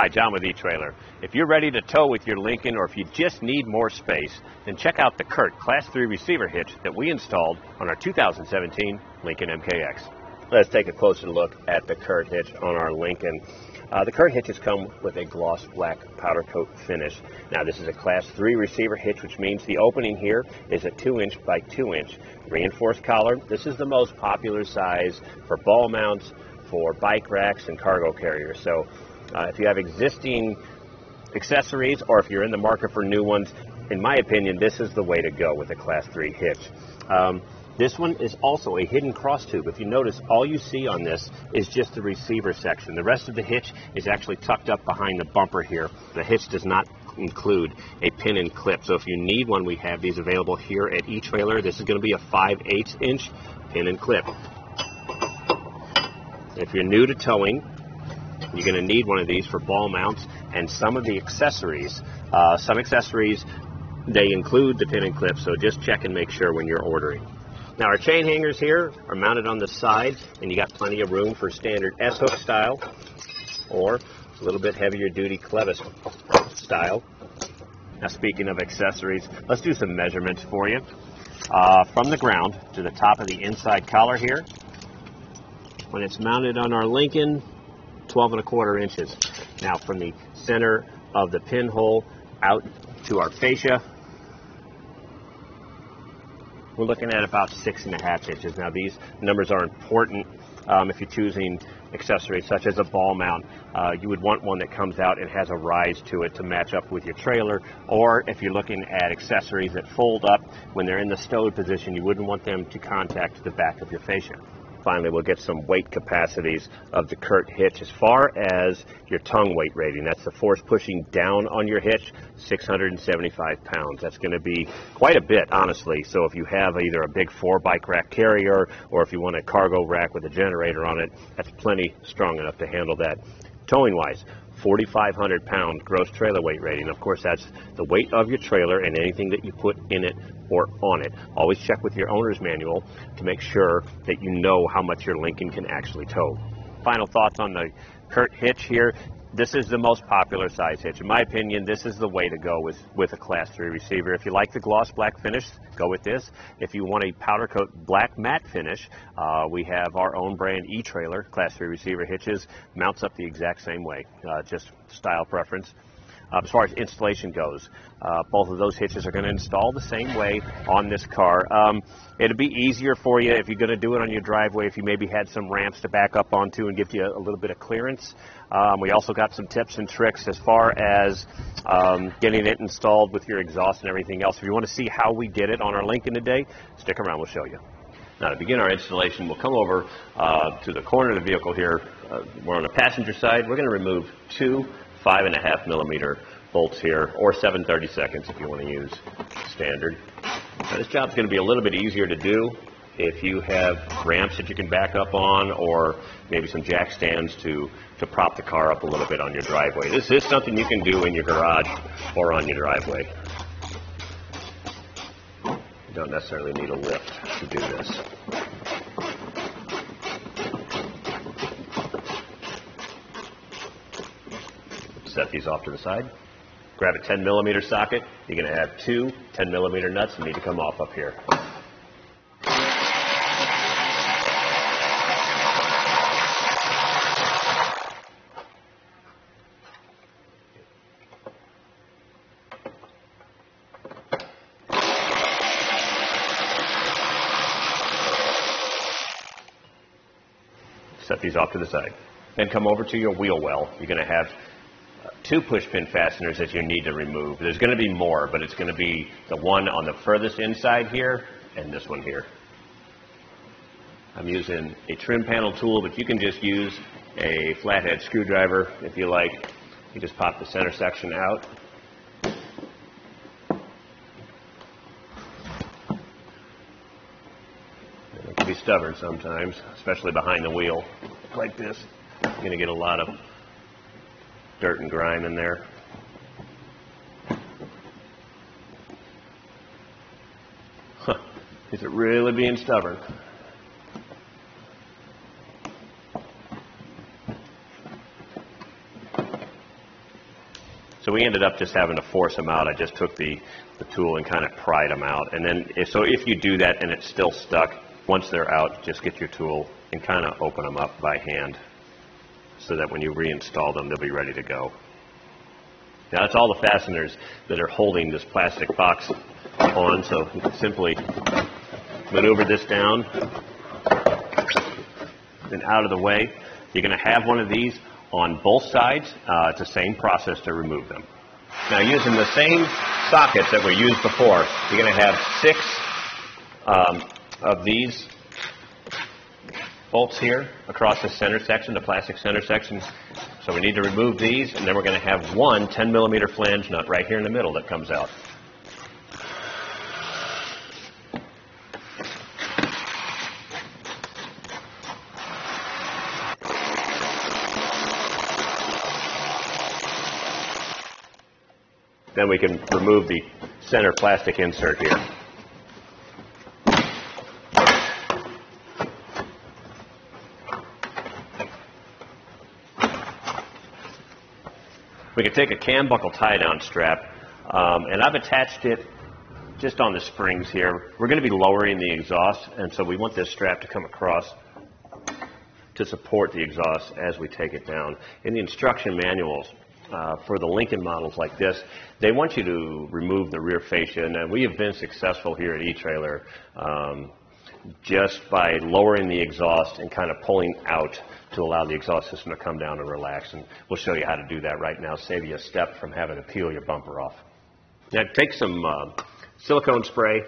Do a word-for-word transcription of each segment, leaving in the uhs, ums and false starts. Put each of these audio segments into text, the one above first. Hi, John with eTrailer. If you're ready to tow with your Lincoln, or if you just need more space, then check out the Curt Class three receiver hitch that we installed on our two thousand seventeen Lincoln M K X. Let's take a closer look at the Curt hitch on our Lincoln. Uh, the Curt hitches come with a gloss black powder coat finish. Now this is a class three receiver hitch, which means the opening here is a two inch by two inch reinforced collar. This is the most popular size for ball mounts, for bike racks, and cargo carriers. So uh, if you have existing accessories, or if you're in the market for new ones, in my opinion, this is the way to go with a class three hitch. Um, This one is also a hidden cross tube. If you notice, all you see on this is just the receiver section. The rest of the hitch is actually tucked up behind the bumper here. The hitch does not include a pin and clip. So if you need one, we have these available here at eTrailer. This is going to be a five eighths inch pin and clip. If you're new to towing, you're going to need one of these for ball mounts and some of the accessories. Uh, some accessories, they include the pin and clip, so just check and make sure when you're ordering. Now our chain hangers here are mounted on the side, and you got plenty of room for standard S-hook style or a little bit heavier duty clevis style. Now speaking of accessories, let's do some measurements for you. Uh, from the ground to the top of the inside collar here, when it's mounted on our Lincoln, twelve and a quarter inches. Now from the center of the pinhole out to our fascia, we're looking at about six and a half inches. Now these numbers are important um, if you're choosing accessories such as a ball mount. Uh, you would want one that comes out and has a rise to it to match up with your trailer, or if you're looking at accessories that fold up when they're in the stowed position, you wouldn't want them to contact the back of your fascia. Finally, we'll get some weight capacities of the Curt hitch. As far as your tongue weight rating, that's the force pushing down on your hitch, six hundred seventy-five pounds. That's going to be quite a bit, honestly. So if you have either a big four bike rack carrier, or if you want a cargo rack with a generator on it, that's plenty strong enough to handle that. Towing wise, forty-five hundred pound gross trailer weight rating. Of course, that's the weight of your trailer and anything that you put in it or on it. Always check with your owner's manual to make sure that you know how much your Lincoln can actually tow. Final thoughts on the Curt hitch here. This is the most popular size hitch. In my opinion, this is the way to go with, with a class three receiver. If you like the gloss black finish, go with this. If you want a powder coat black matte finish, uh, we have our own brand eTrailer class three receiver hitches. Mounts up the exact same way, uh, just style preference. Uh, as far as installation goes, uh, both of those hitches are going to install the same way on this car. Um, it'll be easier for you if you're going to do it on your driveway, if you maybe had some ramps to back up onto and give you a, a little bit of clearance. Um, we also got some tips and tricks as far as um, getting it installed with your exhaust and everything else. If you want to see how we did it on our Lincoln today, stick around, we'll show you. Now to begin our installation, we'll come over uh, to the corner of the vehicle here. Uh, we're on the passenger side. We're going to remove two five and a half millimeter bolts here, or seven thirty-seconds if you want to use standard. Now this job's going to be a little bit easier to do if you have ramps that you can back up on, or maybe some jack stands to, to prop the car up a little bit on your driveway. This is something you can do in your garage or on your driveway. You don't necessarily need a lift to do this. Set these off to the side. Grab a ten millimeter socket. You're going to have two ten millimeter nuts that need to come off up here. Set these off to the side. Then come over to your wheel well. You're going to have two push pin fasteners that you need to remove. There's going to be more, but it's going to be the one on the furthest inside here and this one here. I'm using a trim panel tool, but you can just use a flathead screwdriver if you like. You just pop the center section out. It can be stubborn sometimes, especially behind the wheel. Like this, you're going to get a lot of dirt and grime in there. Huh. Is it really being stubborn? So we ended up just having to force them out. I just took the, the tool and kind of pried them out. And then, if, so if you do that and it's still stuck, once they're out, just get your tool and kind of open them up by hand so that when you reinstall them, they'll be ready to go. Now, that's all the fasteners that are holding this plastic box on, so you can simply maneuver this down and out of the way. You're going to have one of these on both sides. Uh, it's the same process to remove them. Now, using the same sockets that we used before, you're going to have six um, of these bolts here across the center section, the plastic center section. So we need to remove these, and then we're going to have one ten millimeter flange nut right here in the middle that comes out. Then we can remove the center plastic insert here. We can take a cam buckle tie down strap, um, and I've attached it just on the springs here. We're going to be lowering the exhaust, and so we want this strap to come across to support the exhaust as we take it down. In the instruction manuals, Uh, for the Lincoln models like this, they want you to remove the rear fascia, and we have been successful here at eTrailer um, just by lowering the exhaust and kind of pulling out to allow the exhaust system to come down and relax, and we'll show you how to do that right now, save you a step from having to peel your bumper off. Now take some uh, silicone spray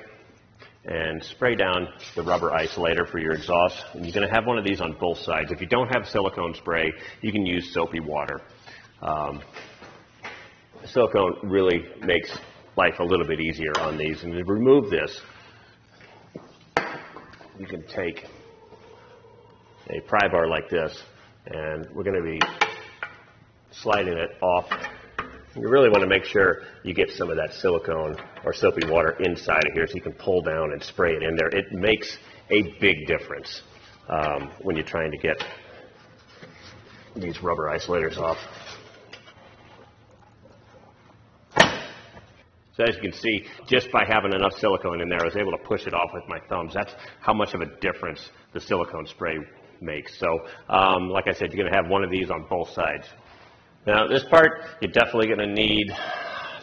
and spray down the rubber isolator for your exhaust, and you're going to have one of these on both sides. If you don't have silicone spray, you can use soapy water. Um, silicone really makes life a little bit easier on these. And to remove this, you can take a pry bar like this, and we're going to be sliding it off. You really want to make sure you get some of that silicone or soapy water inside of here so you can pull down and spray it in there. It makes a big difference um, when you're trying to get these rubber isolators off. So as you can see, just by having enough silicone in there, I was able to push it off with my thumbs. That's how much of a difference the silicone spray makes. So um, like I said, you're going to have one of these on both sides. Now this part, you're definitely going to need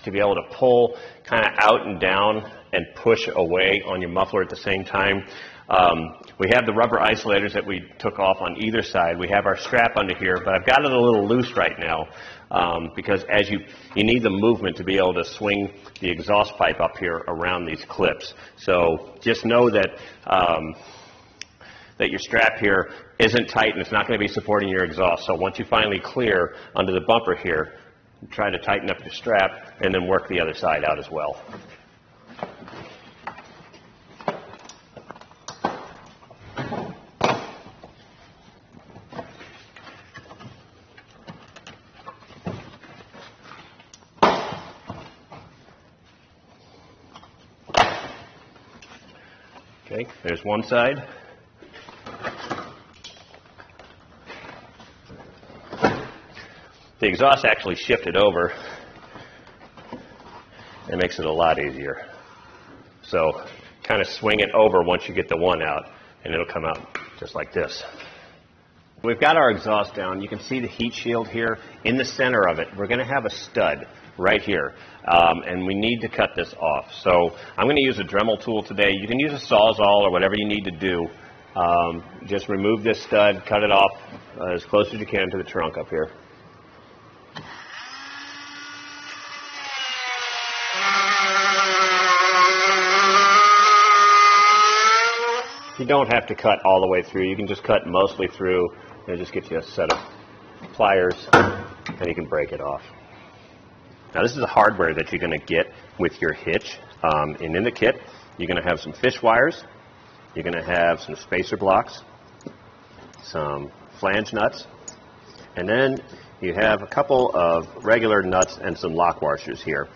to be able to pull kind of out and down and push away on your muffler at the same time. Um, we have the rubber isolators that we took off on either side. We have our strap under here, but I've got it a little loose right now um, because as you, you need the movement to be able to swing the exhaust pipe up here around these clips. So just know that, um, that your strap here isn't tight and it's not going to be supporting your exhaust. So once you finally clear under the bumper here, try to tighten up your strap and then work the other side out as well. Okay, there's one side. The exhaust actually shifted over. It makes it a lot easier. So kind of swing it over once you get the one out, and it'll come out just like this. We've got our exhaust down. You can see the heat shield here. In the center of it, we're going to have a stud right here, um, and we need to cut this off. So I'm going to use a Dremel tool today. You can use a Sawzall or whatever you need to do. Um, just remove this stud, cut it off uh, as close as you can to the trunk up here. You don't have to cut all the way through. You can just cut mostly through, and just get you a set of pliers, and you can break it off. Now this is the hardware that you're going to get with your hitch. Um, and in the kit, you're going to have some fish wires, you're going to have some spacer blocks, some flange nuts, and then you have a couple of regular nuts and some lock washers here.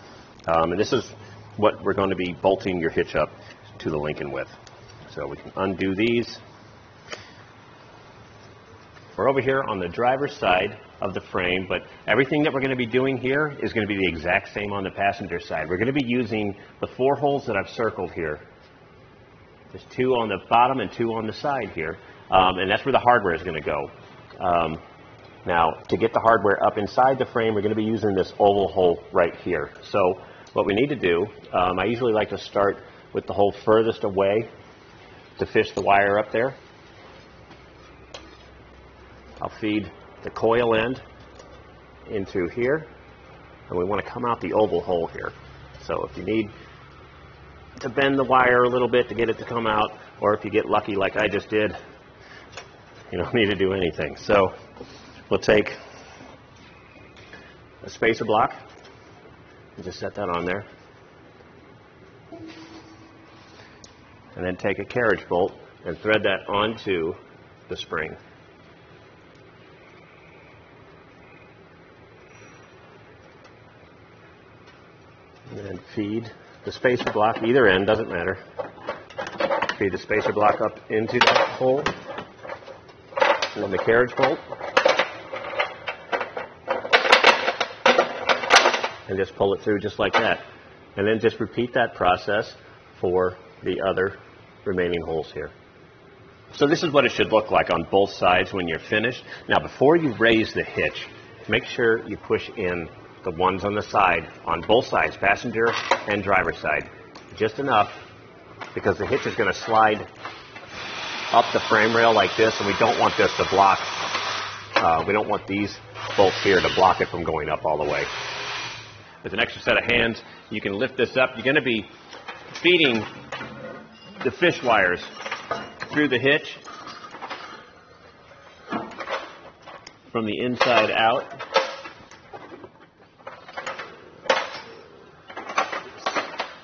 Um, and this is what we're going to be bolting your hitch up to the Lincoln with. So we can undo these. We're over here on the driver's side. of the frame, but everything that we're going to be doing here is going to be the exact same on the passenger side. We're going to be using the four holes that I've circled here. There's two on the bottom and two on the side here, um, and that's where the hardware is going to go. Um, now, to get the hardware up inside the frame, we're going to be using this oval hole right here. So what we need to do, um, I usually like to start with the hole furthest away to fish the wire up there. I'll feed the coil end into here, and we want to come out the oval hole here. So if you need to bend the wire a little bit to get it to come out, or if you get lucky like I just did, you don't need to do anything. So we'll take a spacer block and just set that on there, and then take a carriage bolt and thread that onto the spring. And then feed the spacer block, either end, doesn't matter. Feed the spacer block up into that hole, and then the carriage bolt. And just pull it through just like that. And then just repeat that process for the other remaining holes here. So this is what it should look like on both sides when you're finished. Now, before you raise the hitch, make sure you push in the ones on the side, on both sides, passenger and driver's side, just enough, because the hitch is going to slide up the frame rail like this, and we don't want this to block, uh, we don't want these bolts here to block it from going up all the way. With an extra set of hands, you can lift this up. You're going to be feeding the fish wires through the hitch from the inside out.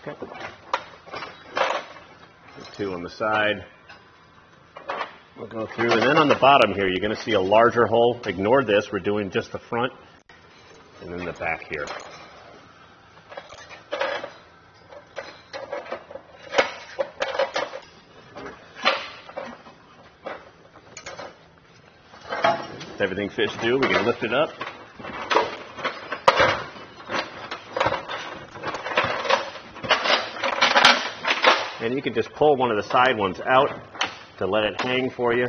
Okay. Two on the side. We'll go through, and then on the bottom here, you're going to see a larger hole. Ignore this. We're doing just the front, and then the back here. Everything fish do, we can lift it up. And you can just pull one of the side ones out to let it hang for you.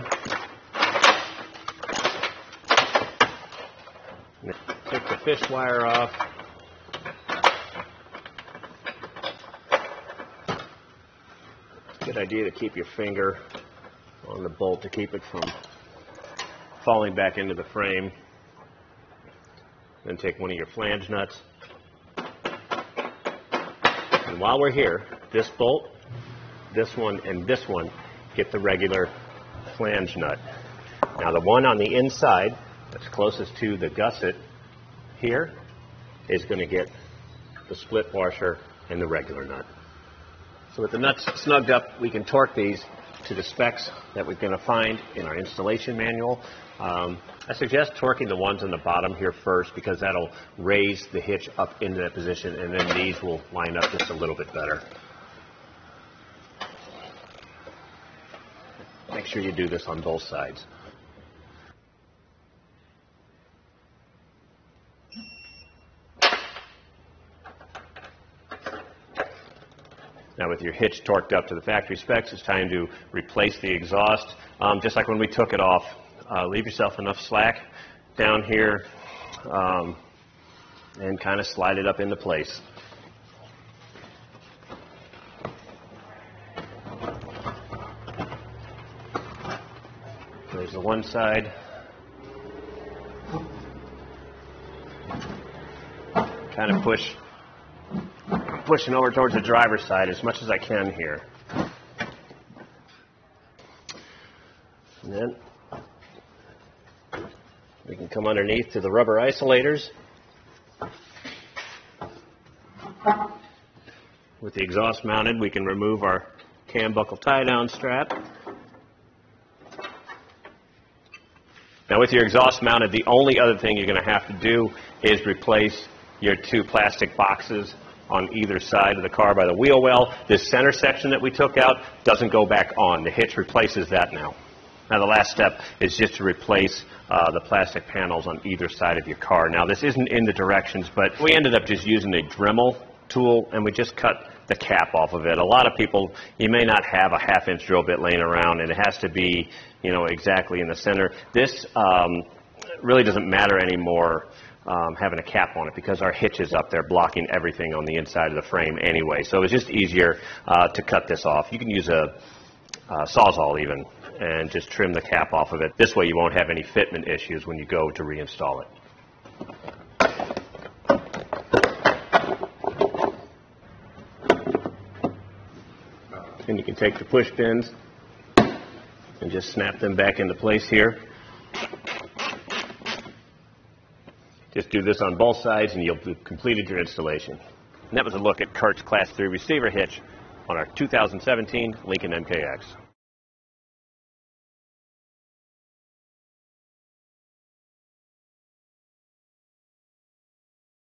Take the fish wire off. Good idea to keep your finger on the bolt to keep it from falling back into the frame. Then take one of your flange nuts. And while we're here, this bolt, this one, and this one get the regular flange nut. Now the one on the inside that's closest to the gusset here is going to get the split washer and the regular nut. So with the nuts snugged up, we can torque these to the specs that we're going to find in our installation manual. Um, I suggest torquing the ones on the bottom here first, because that'll raise the hitch up into that position, and then these will line up just a little bit better. Make sure you do this on both sides. Now with your hitch torqued up to the factory specs, it's time to replace the exhaust. Um, just like when we took it off, uh, leave yourself enough slack down here um, and kind of slide it up into place. There's the one side. Kind of push. Pushing over towards the driver's side as much as I can here. And then we can come underneath to the rubber isolators with the exhaust mounted. We can remove our cam buckle tie down strap. Now with your exhaust mounted, the only other thing you're going to have to do is replace your two plastic boxes on either side of the car by the wheel well. This center section that we took out doesn't go back on. The hitch replaces that now. Now the last step is just to replace uh, the plastic panels on either side of your car. Now this isn't in the directions, but we ended up just using a Dremel tool and we just cut the cap off of it. A lot of people, you may not have a half inch drill bit laying around and it has to be, you know, exactly in the center. This um, really doesn't matter anymore. Um, having a cap on it because our hitch is up there blocking everything on the inside of the frame anyway. So it's just easier uh, to cut this off. You can use a uh, Sawzall even and just trim the cap off of it. This way you won't have any fitment issues when you go to reinstall it. And you can take the push pins and just snap them back into place here. Just do this on both sides and you'll have completed your installation. And that was a look at Curt's Class three receiver hitch on our two thousand seventeen Lincoln M K X.